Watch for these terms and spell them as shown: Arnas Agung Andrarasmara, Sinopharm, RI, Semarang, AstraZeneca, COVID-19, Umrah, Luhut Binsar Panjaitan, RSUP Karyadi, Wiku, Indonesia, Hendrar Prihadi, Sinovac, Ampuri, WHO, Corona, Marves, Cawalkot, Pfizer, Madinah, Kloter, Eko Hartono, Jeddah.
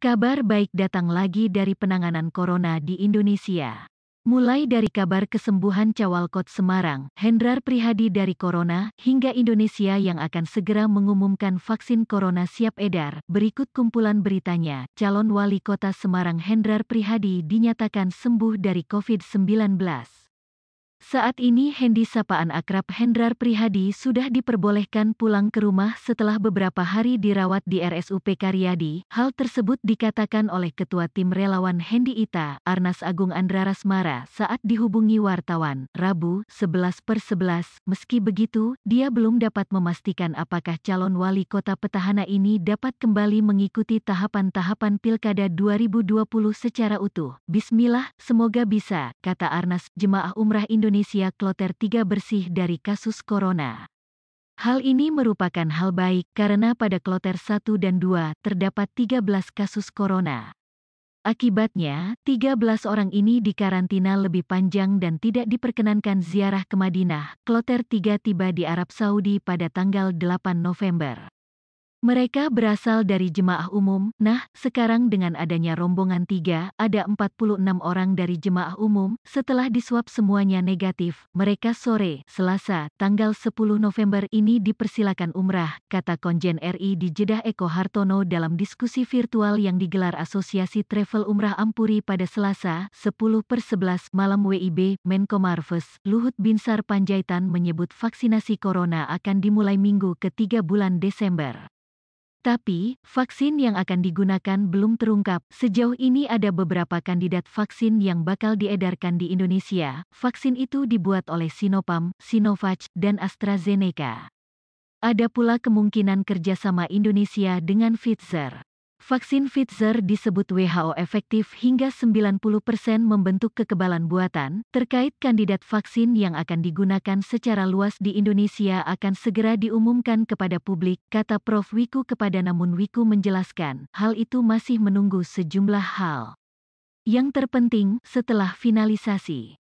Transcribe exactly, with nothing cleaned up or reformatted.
Kabar baik datang lagi dari penanganan corona di Indonesia. Mulai dari kabar kesembuhan Cawalkot Semarang, Hendrar Prihadi dari corona, hingga Indonesia yang akan segera mengumumkan vaksin corona siap edar. Berikut kumpulan beritanya. Calon Wali Kota Semarang Hendrar Prihadi dinyatakan sembuh dari covid sembilan belas. Saat ini Hendi sapaan akrab Hendrar Prihadi sudah diperbolehkan pulang ke rumah setelah beberapa hari dirawat di R S U P Karyadi. Hal tersebut dikatakan oleh Ketua Tim Relawan Hendi Ita, Arnas Agung Andrarasmara, saat dihubungi wartawan, Rabu, sebelas per sebelas. Meski begitu, dia belum dapat memastikan apakah calon wali kota petahana ini dapat kembali mengikuti tahapan-tahapan pilkada dua ribu dua puluh secara utuh. Bismillah, semoga bisa, kata Arnas. Jemaah Umrah Indonesia kloter tiga bersih dari kasus corona. Hal ini merupakan hal baik karena pada kloter satu dan dua terdapat tiga belas kasus corona. Akibatnya, tiga belas orang ini dikarantina lebih panjang dan tidak diperkenankan ziarah ke Madinah. Kloter tiga tiba di Arab Saudi pada tanggal delapan November. Mereka berasal dari jemaah umum. Nah, sekarang dengan adanya rombongan tiga, ada empat puluh enam orang dari jemaah umum. Setelah disuap semuanya negatif, mereka sore, Selasa, tanggal sepuluh November ini dipersilakan umrah, kata Konjen R I di Jeddah Eko Hartono dalam diskusi virtual yang digelar Asosiasi Travel Umrah Ampuri pada Selasa, sepuluh per sebelas malam W I B. Menko Marves, Luhut Binsar Panjaitan menyebut vaksinasi corona akan dimulai minggu ketiga bulan Desember. Tapi, vaksin yang akan digunakan belum terungkap. Sejauh ini ada beberapa kandidat vaksin yang bakal diedarkan di Indonesia. Vaksin itu dibuat oleh Sinopharm, Sinovac, dan AstraZeneca. Ada pula kemungkinan kerjasama Indonesia dengan Pfizer. Vaksin Pfizer disebut W H O efektif hingga sembilan puluh persen membentuk kekebalan buatan. Terkait kandidat vaksin yang akan digunakan secara luas di Indonesia akan segera diumumkan kepada publik, kata Profesor Wiku kepada Namun Wiku menjelaskan, hal itu masih menunggu sejumlah hal. Yang terpenting, setelah finalisasi